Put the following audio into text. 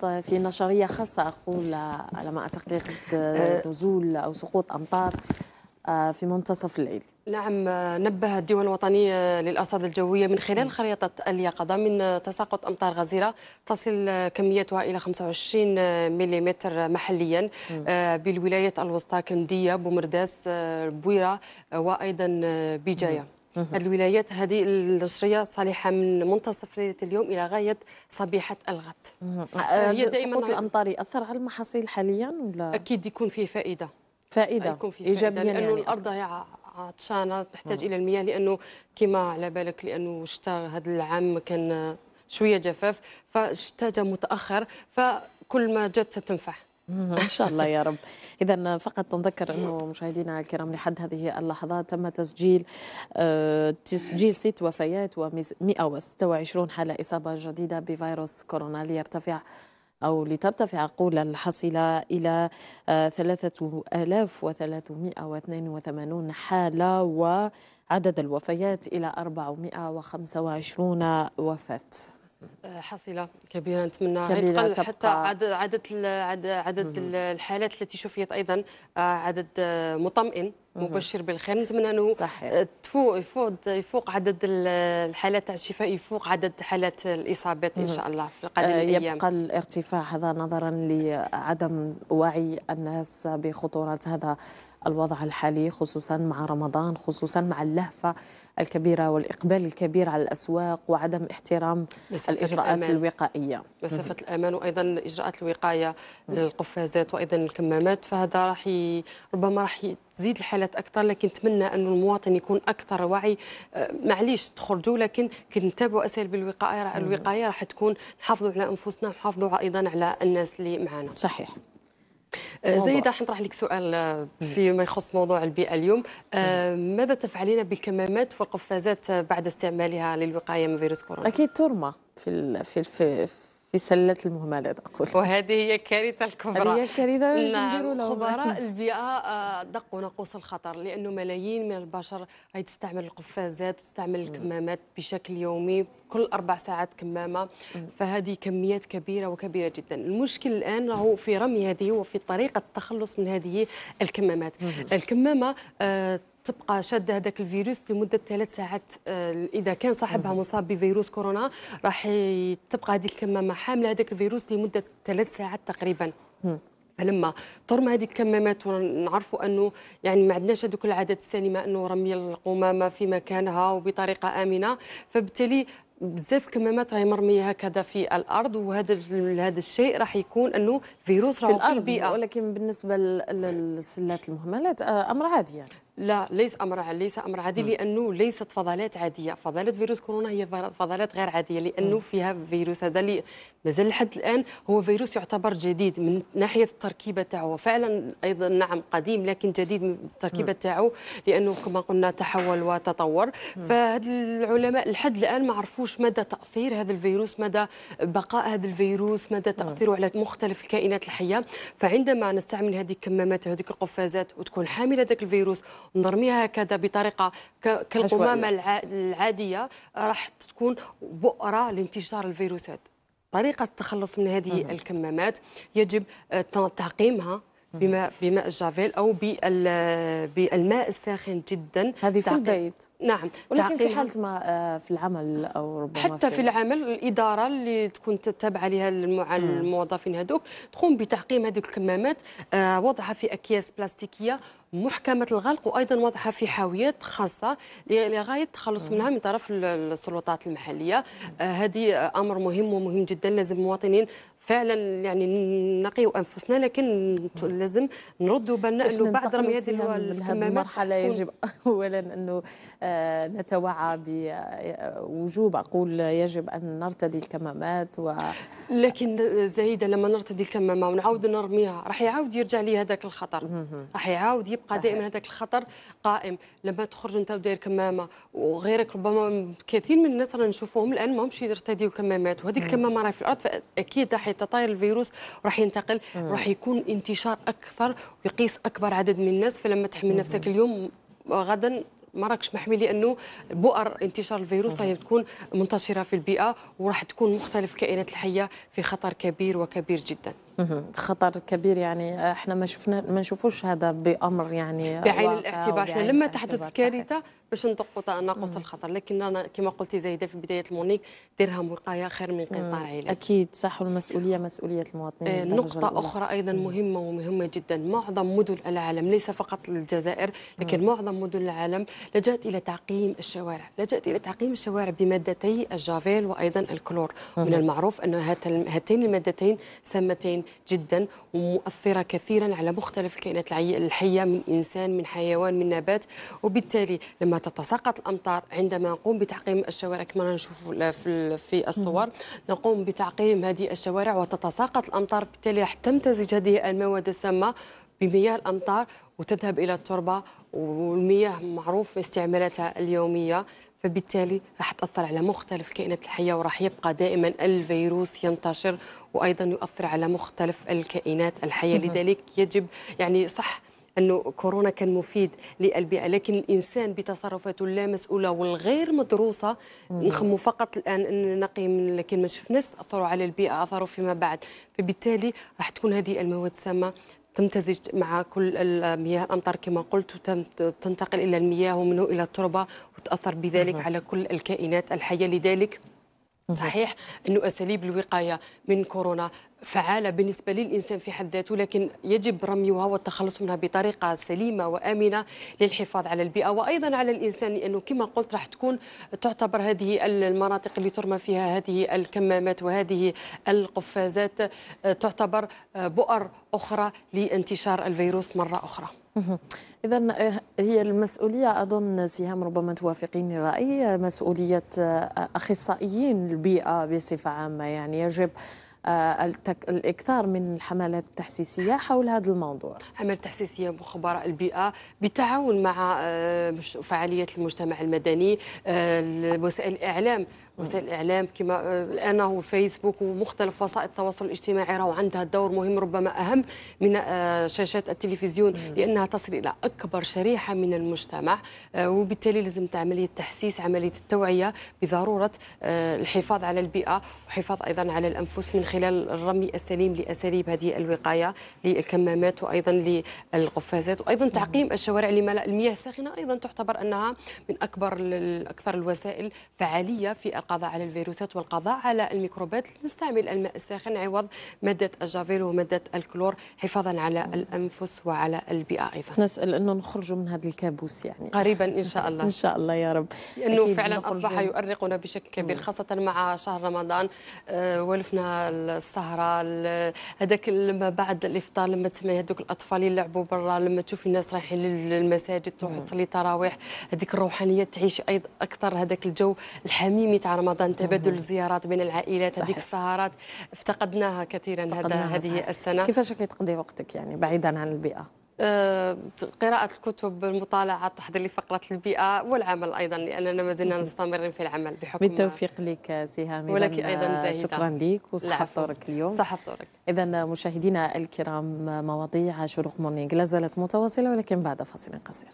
في نشرية خاصة أقول على ما أعتقد نزول أو سقوط أمطار في منتصف الليل. نعم، نبه الديوان الوطني للأرصاد الجوية من خلال خريطة اليقظة من تساقط أمطار غزيرة تصل كميتها إلى 25 ملم محليا بالولايات الوسطى كندية، بومرداس، بويرة وأيضا بجاية. الولايات هذه النشرية صالحة من منتصف ليلة اليوم إلى غاية صبيحة الغد. هي دائما سقوط الأمطار يأثر على المحاصيل حاليا ولا؟ أكيد يكون فيه فائدة إيجابية، لأنه يعني الأرض هي عطشانة تحتاج إلى المياه، لأنه كما على بالك لأنه الشتاء هذا العام كان شوية جفاف، فالشتاء جا متأخر، فكل ما جت تنفع إن شاء الله يا رب. إذا فقط نذكر أنه مشاهدينا الكرام لحد هذه اللحظة تم تسجيل 6 وفيات و126 حالة إصابة جديدة بفيروس كورونا لترتفع قول الحصيلة إلى 3382 حالة، وعدد الوفيات إلى 425 وفاة. حصيلة كبيرة، نتمنى يتقل حتى عدد الحالات التي شفيت، أيضا عدد مطمئن مبشر بالخير. نتمنى أنه يفوق عدد الحالات الشفاء، يفوق عدد حالات الإصابات إن شاء الله في القادم الأيام. يبقى الارتفاع هذا نظرا لعدم وعي الناس بخطورة هذا الوضع الحالي، خصوصا مع رمضان، خصوصا مع اللهفة الكبيرة والإقبال الكبير على الأسواق وعدم احترام الإجراءات الوقائية، مسافة الأمان، وأيضا إجراءات الوقاية للقفازات وأيضا الكمامات. فهذا ربما راح تزيد الحالات أكثر، لكن نتمنى أن المواطن يكون أكثر وعي. معليش تخرجوا، لكن كي نتابعوا أساليب الوقاية راح تكون نحافظوا على أنفسنا ونحافظوا أيضا على الناس اللي معنا. صحيح. زايدة، راح نطرح لك سؤال فيما يخص موضوع البيئة اليوم. ماذا تفعلين بالكمامات والقفازات بعد استعمالها للوقاية من فيروس كورونا؟ أكيد ترمى في سلة المهملات أقول، وهذه هي كارثة الكبرى. هي الكارثة اللي نديروا لها خبراء البيئة دقوا ناقوس الخطر، لأنه ملايين من البشر راهي تستعمل القفازات، تستعمل الكمامات بشكل يومي، كل 4 ساعات كمامة. فهذه كميات كبيرة جدا. المشكل الآن راهو في رمي هذه وفي طريقة التخلص من هذه الكمامات. الكمامة تبقى شادة هذاك الفيروس لمدة 3 ساعات. إذا كان صاحبها مصاب بفيروس كورونا راح تبقى هذه الكمامة حاملة هذاك الفيروس لمدة 3 ساعات تقريبا. فلما ترمى هذه الكمامات ونعرفوا أنه يعني ما عندناش هذوك العادات السليمة أنه رمي القمامة في مكانها وبطريقة آمنة، فبالتالي بزاف كمامات راهي مرميه هكذا في الارض، وهذا الشيء راح يكون انه فيروس راهو في البيئه. ولكن بالنسبه للسلات المهملات امر عادي يعني. لا، ليس امر عادي لانه ليست فضلات عاديه. فضلات فيروس كورونا هي فضلات غير عاديه، لانه فيها فيروس هذا اللي مازال لحد الان هو فيروس يعتبر جديد من ناحيه التركيبه تاعو. فعلا ايضا نعم قديم لكن جديد من التركيبه تاعو، لانه كما قلنا تحول وتطور. فهاد العلماء لحد الان ما عرفوش مدى تأثير هذا الفيروس، مدى بقاء هذا الفيروس، مدى تأثيره على مختلف الكائنات الحية. فعندما نستعمل هذه الكمامات وهذه القفازات وتكون حاملة ذاك الفيروس ونرميها هكذا بطريقة كالقمامة العادية، راح تكون بؤرة لانتشار الفيروسات. طريقة التخلص من هذه الكمامات يجب تعقيمها بماء الجافيل أو بالماء الساخن جدا. هذه في البيت؟ نعم، ولكن في حالة ما في العمل أو ربما حتى في العمل الإدارة اللي تكون تتابع لها الموظفين هذوك تقوم بتعقيم هذوك الكمامات، وضعها في أكياس بلاستيكية محكمة الغلق، وأيضا وضعها في حاويات خاصة لغاية التخلص منها من طرف السلطات المحلية. هذه أمر مهم جدا. لازم المواطنين فعلا يعني نقيوا أنفسنا، لكن لازم نردوا بالنا أنه بعد رمي هذه المرحلة يجب أولا أنه نتوعى بوجوب، أقول يجب أن نرتدي الكمامات لكن زايدة لما نرتدي الكمامة ونعاود نرميها راح يعاود يرجع لي هذاك الخطر، راح يعاود يبقى دائما هذاك الخطر قائم. لما تخرج أنت وداير كمامة وغيرك، ربما كثير من الناس رانا نشوفوهم الآن ماهمش يرتديوا كمامات، وهذه الكمامة راهي في الأرض، فأكيد راح يتطاير الفيروس وراح ينتقل، راح يكون انتشار أكثر ويقيس أكبر عدد من الناس. فلما تحمي نفسك اليوم غدا مراكش محمي، لانه بؤر انتشار الفيروس راهي تكون منتشره في البيئه وراح تكون مختلف الكائنات الحيه في خطر كبير وكبير جدا. خطر كبير، يعني احنا ما نشوفوش هذا بامر يعني بعين الاعتبار، احنا لما تحدث كارثه باش ندقوا ناقص الخطر، لكننا كما قلتي زايده في بدايه المونيك درهم وقايه خير من قنطار علاج. اكيد صح، والمسؤوليه مسؤوليه المواطنين. نقطه اخرى ايضا مهمه جدا، معظم مدن العالم ليس فقط الجزائر لكن معظم مدن العالم لجأت الى تعقيم الشوارع، بمادتي الجافيل وايضا الكلور. من المعروف ان هاتين المادتين سامتين جدا ومؤثره كثيرا على مختلف الكائنات الحيه، من انسان من حيوان من نبات، وبالتالي لما تتساقط الامطار عندما نقوم بتعقيم الشوارع كما نشوف في الصور، نقوم بتعقيم هذه الشوارع وتتساقط الامطار، بالتالي راح تمتزج هذه المواد السامه بمياه الامطار وتذهب الى التربه، والمياه معروف في استعمالاتها اليوميه، فبالتالي راح تأثر على مختلف الكائنات الحية وراح يبقى دائما الفيروس ينتشر وأيضا يؤثر على مختلف الكائنات الحية. لذلك يجب يعني صح أنه كورونا كان مفيد للبيئة، لكن الإنسان بتصرفاته اللامسؤولة والغير مدروسة نخمو فقط الآن أن نقي من، لكن ما شفناش تأثروا على البيئة، أثروا فيما بعد، فبالتالي راح تكون هذه المواد السامة تمتزج مع كل المياه الامطار كما قلت وتنتقل الى المياه ومنه الى التربه وتاثر بذلك على كل الكائنات الحيه. لذلك صحيح انه اساليب الوقايه من كورونا فعاله بالنسبه للانسان في حد ذاته، لكن يجب رميها والتخلص منها بطريقه سليمه وامنه للحفاظ على البيئه وايضا على الانسان، لانه كما قلت راح تكون تعتبر هذه المناطق اللي ترمى فيها هذه الكمامات وهذه القفازات تعتبر بؤر اخرى لانتشار الفيروس مره اخرى. إذا هي المسؤولية أظن سهام، ربما توافقيني رأيي، مسؤولية أخصائيين البيئة بصفة عامة، يعني يجب الإكثار من الحملات التحسيسية حول هذا الموضوع. حملات تحسيسية وخبراء البيئة بالتعاون مع فعاليات المجتمع المدني، وسائل الإعلام، كما الآن هو فيسبوك ومختلف وسائل التواصل الاجتماعي راهو عندها دور مهم، ربما أهم من شاشات التلفزيون، لأنها تصل إلى أكبر شريحة من المجتمع، وبالتالي لازم عملية تحسيس، عملية التوعية بضرورة الحفاظ على البيئة وحفاظ أيضا على الأنفس من خلال الرمي السليم لأساليب هذه الوقاية للكمامات وأيضا للقفازات، وأيضا تعقيم الشوارع لملأ المياه الساخنة أيضا تعتبر أنها من أكثر الوسائل فعالية في القضاء على الفيروسات والقضاء على الميكروبات. نستعمل الماء الساخن عوض مادة الجافيل ومادة الكلور حفاظا على الأنفس وعلى البيئة أيضا. نسأل أنه نخرجوا من هذا الكابوس يعني قريبا إن شاء الله. إن شاء الله يا رب، لأنه فعلا أصبح يؤرقنا بشكل كبير، خاصة مع شهر رمضان، ولفنا السهرة، هذاك لما بعد الإفطار لما تسمعي هذوك الأطفال يلعبوا برا، لما تشوفي الناس رايحين للمساجد تروح تصلي تراويح، هذيك الروحانية تعيش أيضا أكثر، هذاك الجو الحميمي تاع رمضان، تبادل الزيارات بين العائلات، هذيك السهرات افتقدناها كثيرا هذه السنه. كيفاش كتقضي وقتك يعني بعيدا عن البيئه؟ قراءه الكتب، المطالعه، تحضير لفقرات البيئه، والعمل ايضا، لاننا مازلنا مستمرين في العمل بحكم. بالتوفيق لك سهام، ولك ايضا زاهده، شكرا لك وصحه فطورك اليوم. صحه فطورك. اذا مشاهدينا الكرام، مواضيع شروق مورنينغ لا زالت متواصله، ولكن بعد فاصل قصير.